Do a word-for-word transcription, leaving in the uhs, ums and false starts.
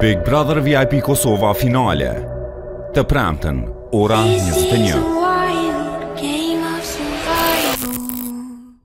Big Brother V I P Kosova finale. Të premten, ora njëzet e një.